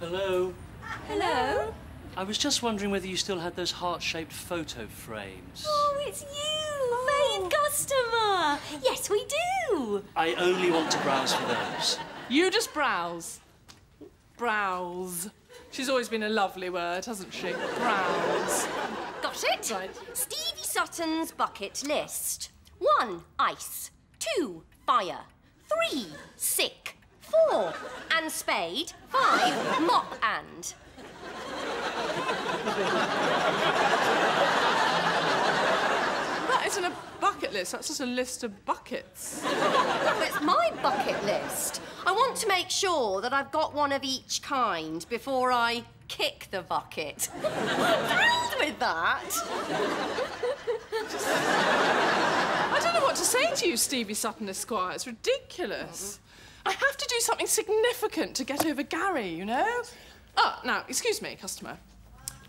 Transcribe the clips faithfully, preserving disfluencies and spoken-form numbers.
Hello. Hello. I was just wondering whether you still had those heart-shaped photo frames. Oh, it's you, vain customer. Yes, we do. I only want to browse for those. You just browse. Browse. She's always been a lovely word, hasn't she? Browse. Got it? Right. Stevie Sutton's bucket list. One, ice. Two, fire. Three, sick. Four, and spade. Five, mop and. That isn't a bucket list, that's just a list of buckets. No, it's my bucket list. I want to make sure that I've got one of each kind before I kick the bucket. I'm thrilled with that. I don't know what to say to you, Stevie Sutton Esquire. It's ridiculous. Mm-hmm. I have to do something significant to get over Gary, you know? Ah, now, excuse me, customer.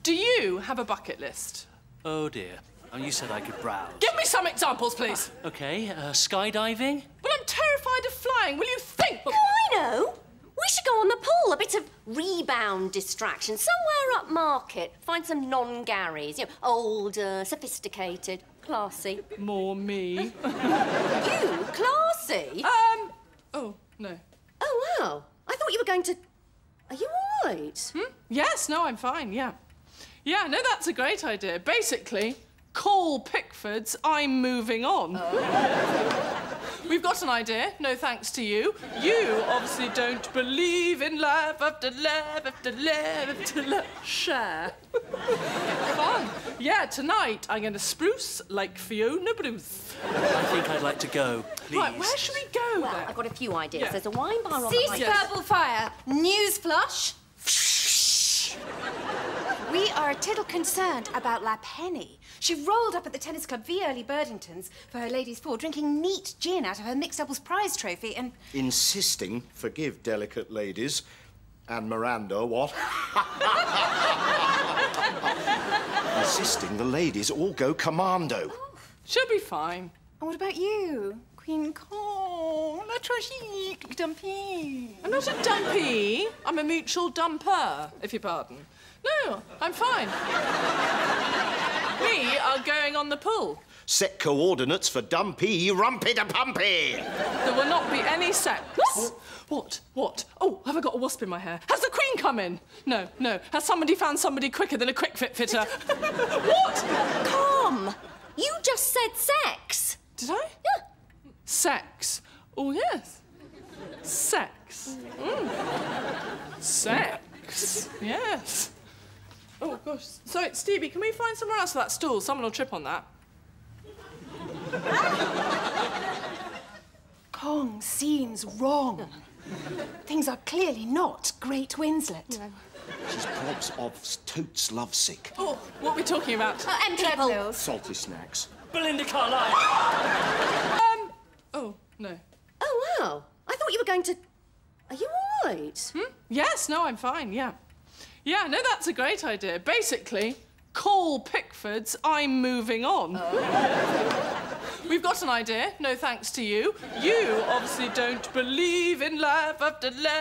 Do you have a bucket list? Oh, dear. Oh, you said I could browse. Give me some examples, please. Uh, OK, uh, skydiving. Well, I'm terrified of flying. Will you think? Oh, I know. We should go on the pool. A bit of rebound distraction. Somewhere up market. Find some non-Garys. You know, older, sophisticated, classy. More me. You, classy? Um, oh, no. Oh, wow. I thought you were going to... Are you all right? Hmm? Yes, no, I'm fine, yeah. Yeah, no, that's a great idea. Basically, call Pickford's, I'm moving on. Oh. We've got an idea, no thanks to you. You obviously don't believe in love after love after love after love. Share. Fun. Yeah, tonight I'm going to spruce like Fiona Bruce. I think I'd like to go, please. Right, where should we go, well, then? I've got a few ideas. Yeah. There's a wine bar on Cease the Cease purple fire. News flush. We are a tittle concerned about La Penny. She rolled up at the tennis club v early Bridgingtons for her ladies' four, drinking neat gin out of her mixed doubles prize trophy and... Insisting, forgive delicate ladies, and Miranda, what? Insisting the ladies all go commando. Oh. She'll be fine. And what about you, Queen Kong? La tragique dumpy. I'm not a dumpy. I'm a mutual dumper, if you pardon. No, I'm fine. We are going on the pool. Set coordinates for dumpy, rumpy to pumpy. There will not be any sex. What? What? What? Oh, have I got a wasp in my hair? Has the Queen come in? No, no. Has somebody found somebody quicker than a quick fit fitter? What? Come. You just said sex. Did I? Yeah. Sex. Oh, yes. Sex. Mm. Sex. Yes. Oh, gosh. Sorry, Stevie, can we find somewhere else for that stool? Someone will trip on that. Kong seems wrong. Things are clearly not Great Winslet. No. She's probs of totes lovesick. Oh, what are we talking about? Uh, and treble. Salty snacks. Belinda Carlisle. um, oh, no. Oh, wow. I thought you were going to... Are you all right? Hmm? Yes, no, I'm fine, yeah. Yeah, no, that's a great idea. Basically, call Pickford's, I'm moving on. Oh. We've got an idea, no thanks to you. You obviously don't believe in love after love.